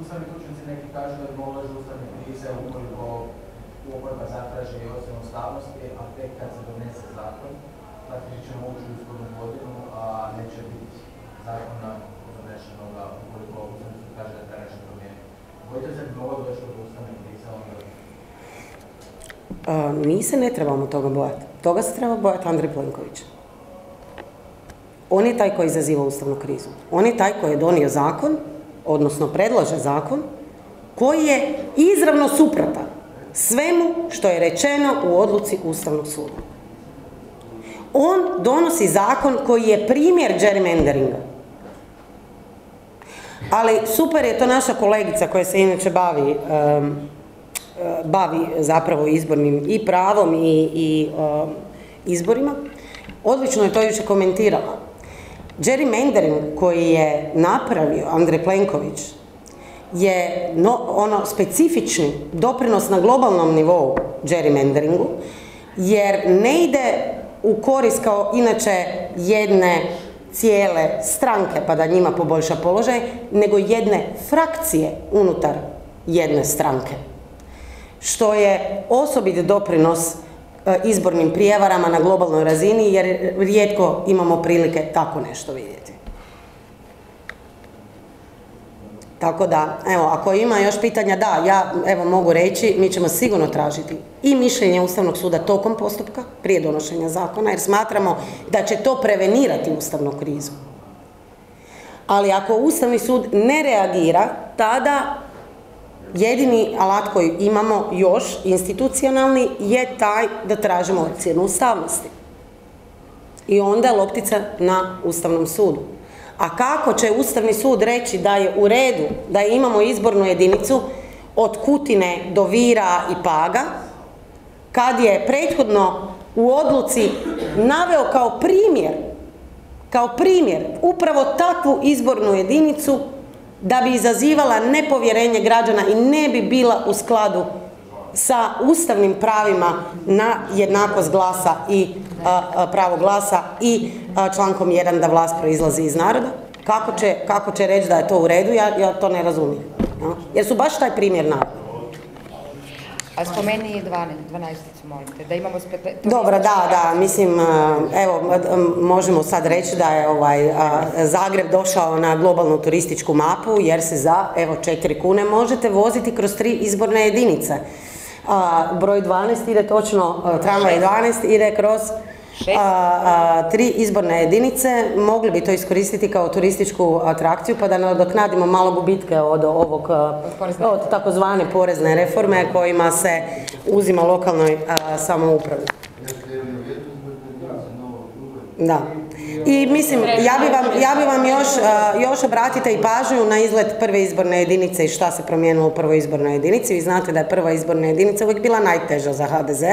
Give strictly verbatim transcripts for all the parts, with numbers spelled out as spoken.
Ustavni stručnjaci neki kažu da dolazi ustavne krize ukoliko oporba zatraži ocjenu ustavnosti, a tek kad se donese zakon, znači ćemo ući u izbornu godinu, a neće biti zakona donešenoga ukoliko ustavni sud kaže da nešto promijeni. Bojite se da moglo doći do ustavne krize? Mi se ne trebamo toga bojati. Toga se treba bojati Andrej Plenković. On je taj koji izaziva ustavnu krizu. On je taj koji je donio zakon, odnosno predlaže zakon, koji je izravno suprotan svemu što je rečeno u odluci Ustavnog suda. On donosi zakon koji je primjer gerrymanderinga. Ali super je to naša kolegica koja se inače bavi bavi zapravo izbornim i pravom i izborima. Odlično je to jučer komentirala. Gerrymandering koji je napravio Andrej Plenković je ono specifični doprinos na globalnom nivou gerrymanderingu, jer ne ide u korist kao inače jedne cijele stranke pa da njima poboljša položaj, nego jedne frakcije unutar jedne stranke, što je osobit doprinos izbornim prijevarama na globalnoj razini, jer rijetko imamo prilike tako nešto vidjeti. Tako da, evo, ako ima još pitanja, da, ja evo mogu reći, mi ćemo sigurno tražiti i mišljenje Ustavnog suda tokom postupka, prije donošenja zakona, jer smatramo da će to prevenirati ustavnu krizu. Ali ako Ustavni sud ne reagira, tada jedini alat koji imamo još institucionalni je taj da tražimo ocjenu ustavnosti. I onda je loptica na Ustavnom sudu. A kako će Ustavni sud reći da je u redu, da imamo izbornu jedinicu od Kutine do Vira i Paga, kad je prethodno u odluci naveo kao primjer, kao primjer upravo takvu izbornu jedinicu da bi izazivala nepovjerenje građana i ne bi bila u skladu sa ustavnim pravima na jednakost glasa i pravo glasa i člankom jedan da vlast proizlazi iz naroda. Kako će reći da je to u redu, ja to ne razumijem. Jer su baš taj primjer naroda. A spomeni dvanaesticu, molim te, da imamo... Dobro, da, da, mislim, evo, možemo sad reći da je Zagreb došao na globalnu turističku mapu, jer se za, evo, četiri kune možete voziti kroz tri izborne jedinice. Broj dvanaest ide točno, tramvaj dvanaest ide kroz tri izborne jedinice, mogli bi to iskoristiti kao turističku atrakciju pa da nadoknadimo malo gubitke od ovog, od takozvane porezne reforme kojima se uzima lokalnoj samoupravi. Da. I mislim, ja bi vam još obratite i pažnju na izgled prve izborne jedinice i šta se promijenilo u prvoj izbornoj jedinici. Vi znate da je prva izborna jedinica uvijek bila najteža za ha de ze.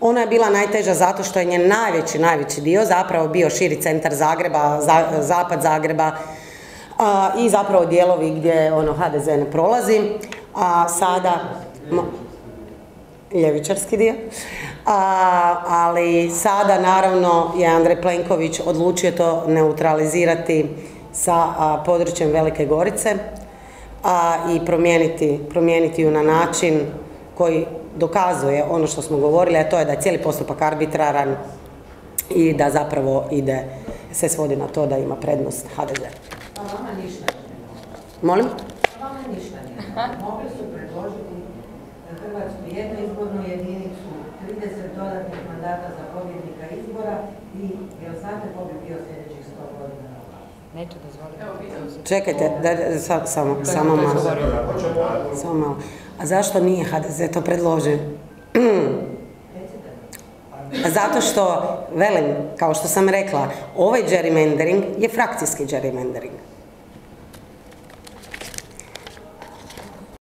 Ona je bila najteža zato što je njen najveći, najveći dio zapravo bio širi centar Zagreba, zapad Zagreba i zapravo dijelovi gdje ha de ze ne prolazi. A sada... Ljevičarski dio. Ali sada naravno je Andrej Plenković odlučio to neutralizirati sa područjem Velike Gorice i promijeniti ju na način koji dokazuje ono što smo govorili, a to je da je cijeli postupak arbitraran i da zapravo ide, se svodi na to da ima prednost ha de ze. Pa vama ništa nije. Molim? Pa vama ništa nije. Mogli su predložiti Hrvatsku jednu izbornu jedinicu, trideset dodatnih mandata za pobjednika izbora i Velika bi bio sljedećih sto godina. Neću dozvoliti. Čekajte, samo malo. Samo malo. A zašto nije ha de ze to predložio? Zato što, velim, kao što sam rekla, ovaj gerrymandering je frakcijski gerrymandering.